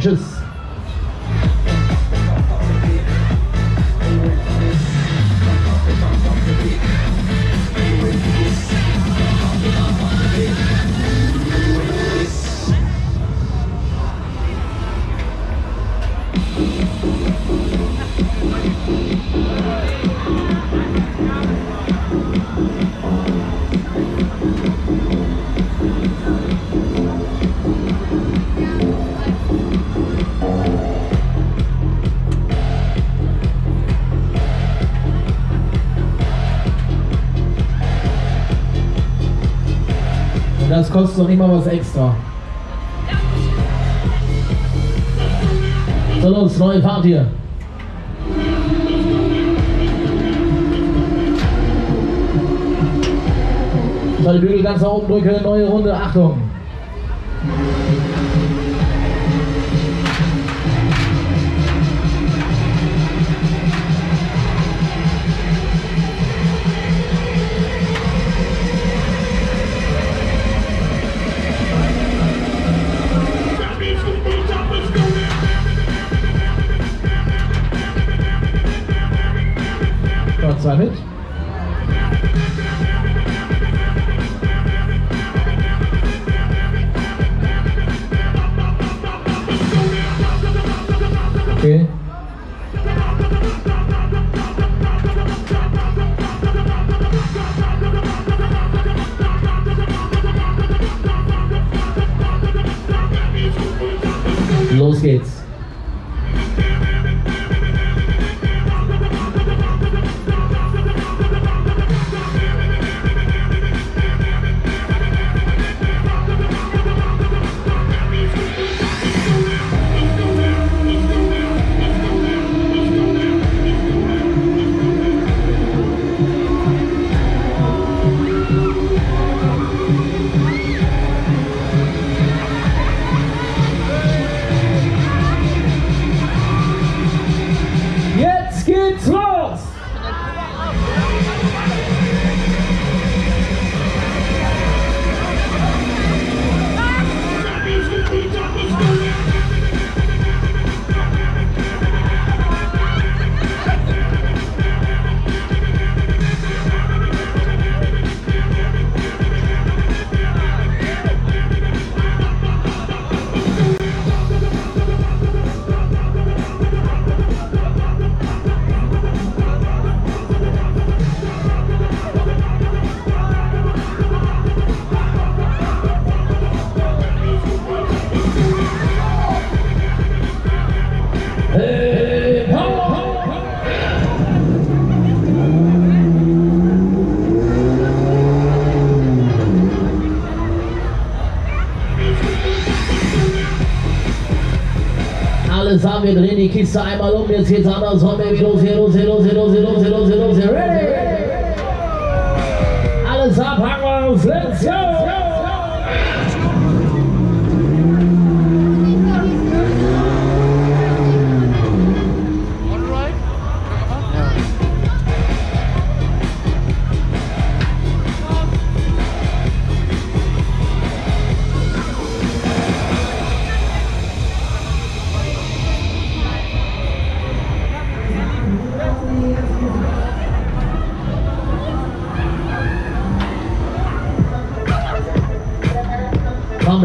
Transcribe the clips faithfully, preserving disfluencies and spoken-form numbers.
Tschüss. Das kostet noch immer was extra. So los, neue Fahrt hier. Soll die Bügel ganz nach oben drücken, neue Runde, Achtung. Zwei mit. Okay. Los geht's. Haben wir drehen die Kiste einmal um, jetzt geht's anders, komm baby, los hier, los hier, los hier, los hier, los hier, los hier, los hier, ready! Alles ab, hang on, let's go! Komm,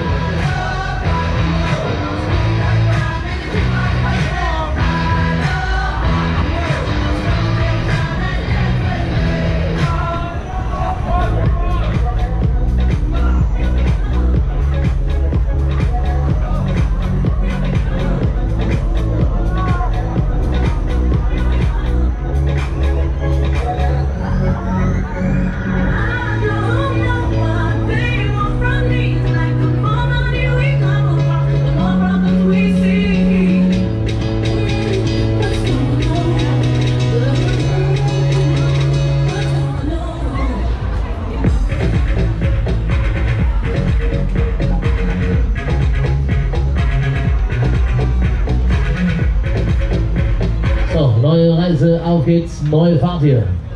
Neue Reise, auf geht's, neue Fahrt hier.